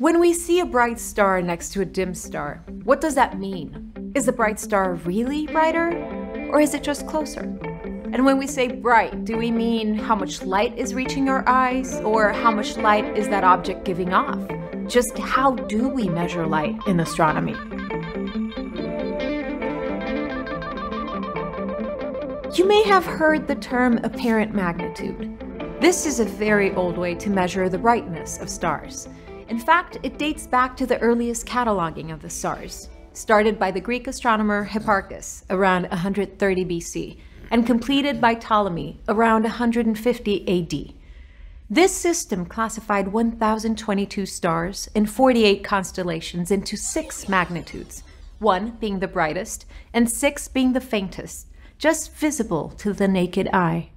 When we see a bright star next to a dim star, what does that mean? Is the bright star really brighter, or is it just closer? And when we say bright, do we mean how much light is reaching our eyes, or how much light is that object giving off? Just how do we measure light in astronomy? You may have heard the term apparent magnitude. This is a very old way to measure the brightness of stars. In fact, it dates back to the earliest cataloging of the stars, started by the Greek astronomer Hipparchus around 130 BC and completed by Ptolemy around 150 AD. This system classified 1,022 stars and 48 constellations into 6 magnitudes, 1 being the brightest and 6 being the faintest, just visible to the naked eye.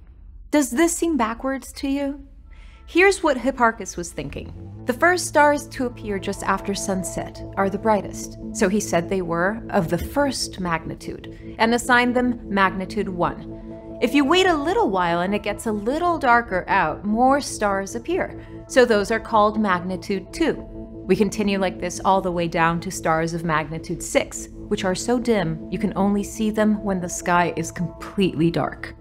Does this seem backwards to you? Here's what Hipparchus was thinking. The first stars to appear just after sunset are the brightest, so he said they were of the first magnitude and assigned them magnitude 1. If you wait a little while and it gets a little darker out, more stars appear, so those are called magnitude 2. We continue like this all the way down to stars of magnitude 6, which are so dim you can only see them when the sky is completely dark.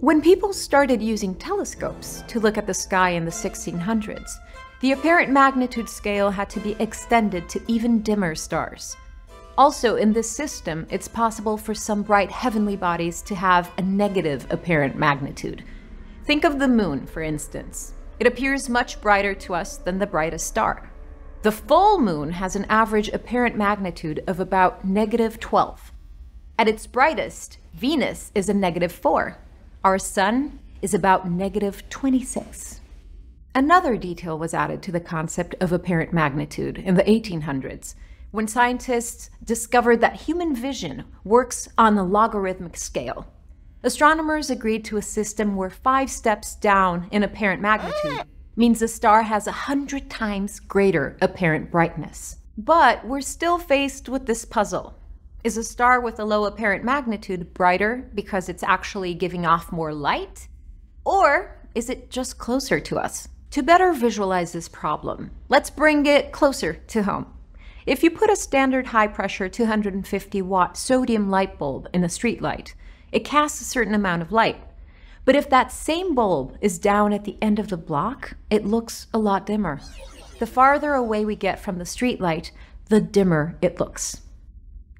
When people started using telescopes to look at the sky in the 1600s, the apparent magnitude scale had to be extended to even dimmer stars. Also, in this system, it's possible for some bright heavenly bodies to have a negative apparent magnitude. Think of the moon, for instance. It appears much brighter to us than the brightest star. The full moon has an average apparent magnitude of about negative 12. At its brightest, Venus is a negative 4. Our sun is about negative 26. Another detail was added to the concept of apparent magnitude in the 1800s, when scientists discovered that human vision works on a logarithmic scale. Astronomers agreed to a system where 5 steps down in apparent magnitude means the star has 100 times greater apparent brightness. But we're still faced with this puzzle. Is a star with a low apparent magnitude brighter because it's actually giving off more light? Or is it just closer to us? To better visualize this problem, let's bring it closer to home. If you put a standard high-pressure 250-watt sodium light bulb in a streetlight, it casts a certain amount of light. But if that same bulb is down at the end of the block, it looks a lot dimmer. The farther away we get from the streetlight, the dimmer it looks.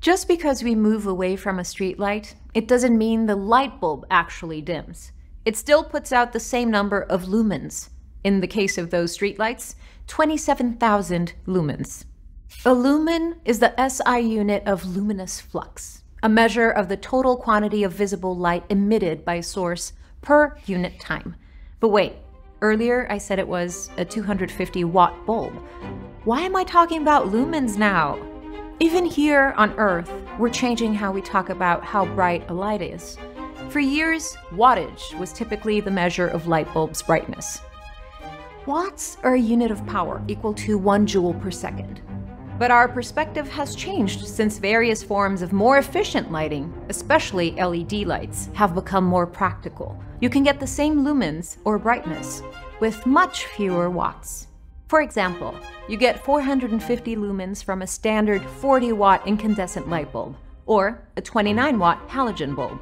Just because we move away from a streetlight, it doesn't mean the light bulb actually dims. It still puts out the same number of lumens. In the case of those streetlights, 27,000 lumens. A lumen is the SI unit of luminous flux, a measure of the total quantity of visible light emitted by a source per unit time. But wait, earlier I said it was a 250-watt bulb. Why am I talking about lumens now? Even here on Earth, we're changing how we talk about how bright a light is. For years, wattage was typically the measure of light bulbs' brightness. Watts are a unit of power equal to 1 joule per second. But our perspective has changed since various forms of more efficient lighting, especially LED lights, have become more practical. You can get the same lumens or brightness with much fewer watts. For example, you get 450 lumens from a standard 40-watt incandescent light bulb or a 29-watt halogen bulb,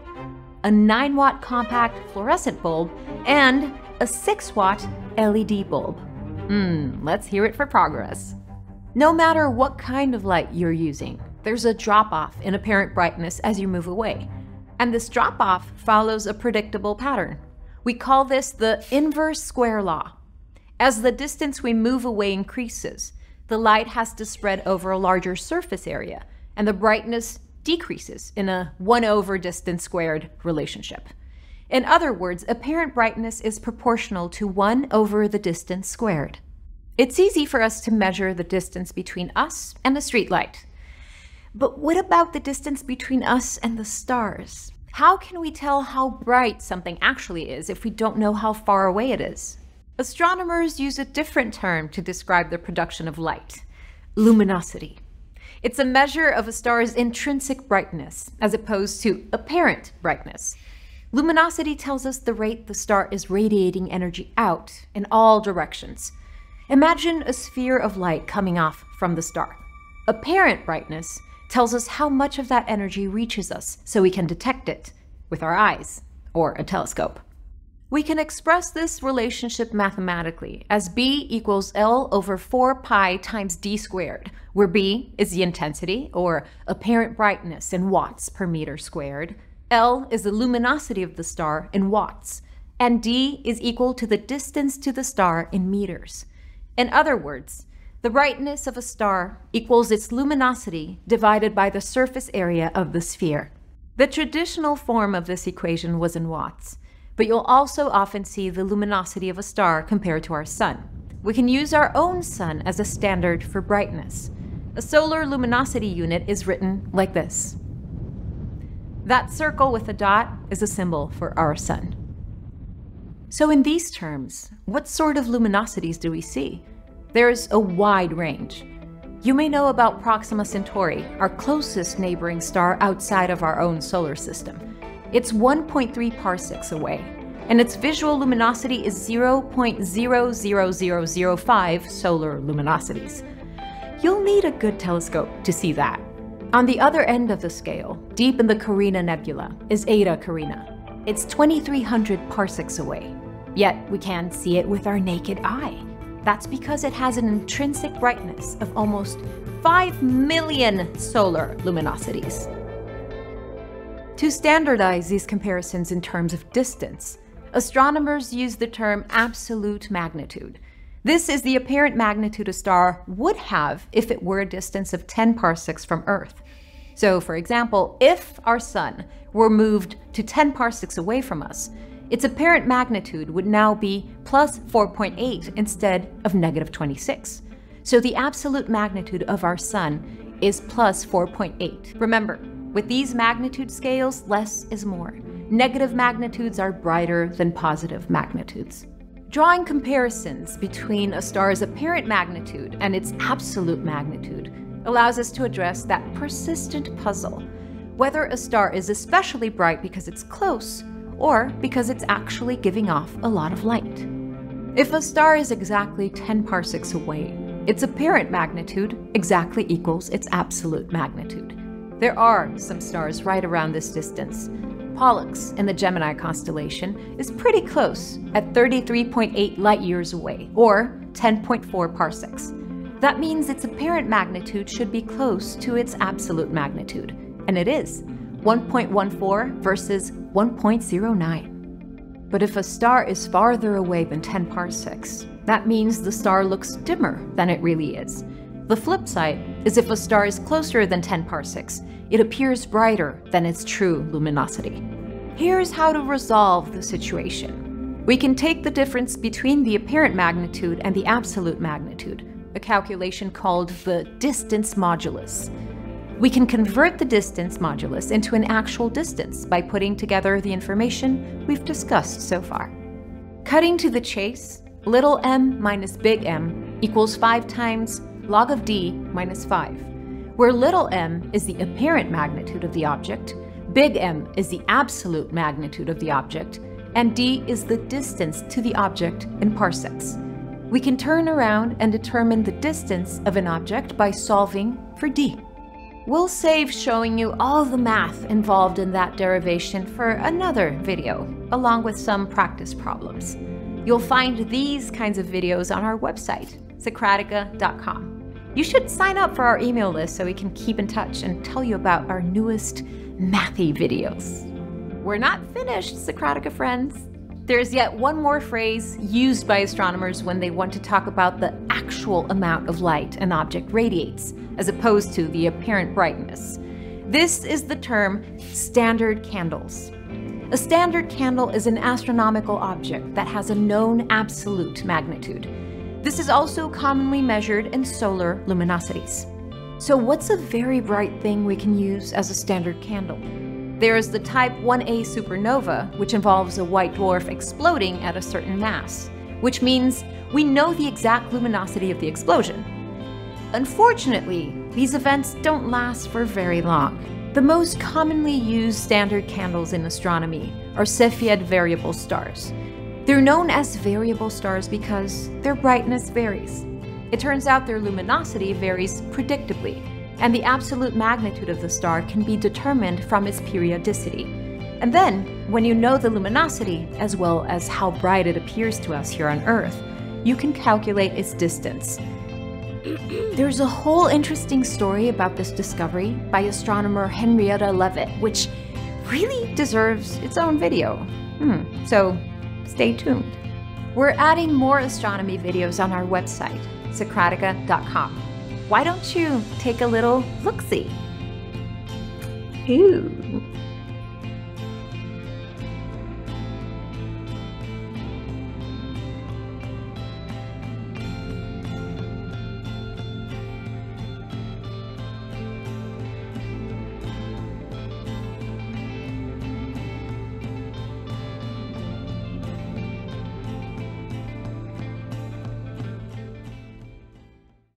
a 9-watt compact fluorescent bulb, and a 6-watt LED bulb. Let's hear it for progress. No matter what kind of light you're using, there's a drop-off in apparent brightness as you move away. And this drop-off follows a predictable pattern. We call this the inverse square law. As the distance we move away increases, the light has to spread over a larger surface area, and the brightness decreases in a 1/distance squared relationship. In other words, apparent brightness is proportional to 1/distance squared. It's easy for us to measure the distance between us and a streetlight. But what about the distance between us and the stars? How can we tell how bright something actually is if we don't know how far away it is? Astronomers use a different term to describe the production of light: luminosity. It's a measure of a star's intrinsic brightness as opposed to apparent brightness. Luminosity tells us the rate the star is radiating energy out in all directions. Imagine a sphere of light coming off from the star. Apparent brightness tells us how much of that energy reaches us so we can detect it with our eyes or a telescope. We can express this relationship mathematically as B equals L over 4 pi times D squared, where B is the intensity or apparent brightness in watts per meter squared, L is the luminosity of the star in watts, and D is equal to the distance to the star in meters. In other words, the brightness of a star equals its luminosity divided by the surface area of the sphere. The traditional form of this equation was in watts, but you'll also often see the luminosity of a star compared to our sun. We can use our own sun as a standard for brightness. A solar luminosity unit is written like this. That circle with a dot is a symbol for our sun. So in these terms, what sort of luminosities do we see? There's a wide range. You may know about Proxima Centauri, our closest neighboring star outside of our own solar system. It's 1.3 parsecs away, and its visual luminosity is 0.00005 solar luminosities. You'll need a good telescope to see that. On the other end of the scale, deep in the Carina Nebula, is Eta Carina. It's 2,300 parsecs away, yet we can't see it with our naked eye. That's because it has an intrinsic brightness of almost 5 million solar luminosities. To standardize these comparisons in terms of distance, astronomers use the term absolute magnitude. This is the apparent magnitude a star would have if it were a distance of 10 parsecs from Earth. So, for example, if our sun were moved to 10 parsecs away from us, its apparent magnitude would now be plus 4.8 instead of negative 26. So the absolute magnitude of our sun is plus 4.8. Remember, with these magnitude scales, less is more. Negative magnitudes are brighter than positive magnitudes. Drawing comparisons between a star's apparent magnitude and its absolute magnitude allows us to address that persistent puzzle, whether a star is especially bright because it's close or because it's actually giving off a lot of light. If a star is exactly 10 parsecs away, its apparent magnitude exactly equals its absolute magnitude. There are some stars right around this distance. Pollux in the Gemini constellation is pretty close at 33.8 light-years away, or 10.4 parsecs. That means its apparent magnitude should be close to its absolute magnitude, and it is, 1.14 versus 1.09. But if a star is farther away than 10 parsecs, that means the star looks dimmer than it really is. The flip side is if a star is closer than 10 parsecs, it appears brighter than its true luminosity. Here's how to resolve the situation. We can take the difference between the apparent magnitude and the absolute magnitude, a calculation called the distance modulus. We can convert the distance modulus into an actual distance by putting together the information we've discussed so far. Cutting to the chase, little m minus big M equals 5 times log of d minus 5, where little m is the apparent magnitude of the object, big M is the absolute magnitude of the object, and d is the distance to the object in parsecs. We can turn around and determine the distance of an object by solving for d. We'll save showing you all the math involved in that derivation for another video, along with some practice problems. You'll find these kinds of videos on our website, Socratica.com. You should sign up for our email list so we can keep in touch and tell you about our newest mathy videos. We're not finished, Socratica friends. There's yet one more phrase used by astronomers when they want to talk about the actual amount of light an object radiates, as opposed to the apparent brightness. This is the term standard candles. A standard candle is an astronomical object that has a known absolute magnitude. This is also commonly measured in solar luminosities. So what's a very bright thing we can use as a standard candle? There is the type 1a supernova, which involves a white dwarf exploding at a certain mass, which means we know the exact luminosity of the explosion. Unfortunately, these events don't last for very long. The most commonly used standard candles in astronomy are Cepheid Variable Stars. They're known as variable stars because their brightness varies. It turns out their luminosity varies predictably, and the absolute magnitude of the star can be determined from its periodicity. And then, when you know the luminosity, as well as how bright it appears to us here on Earth, you can calculate its distance. There's a whole interesting story about this discovery by astronomer Henrietta Leavitt, which really deserves its own video. So stay tuned. We're adding more astronomy videos on our website, Socratica.com. Why don't you take a little look-see? Ooh.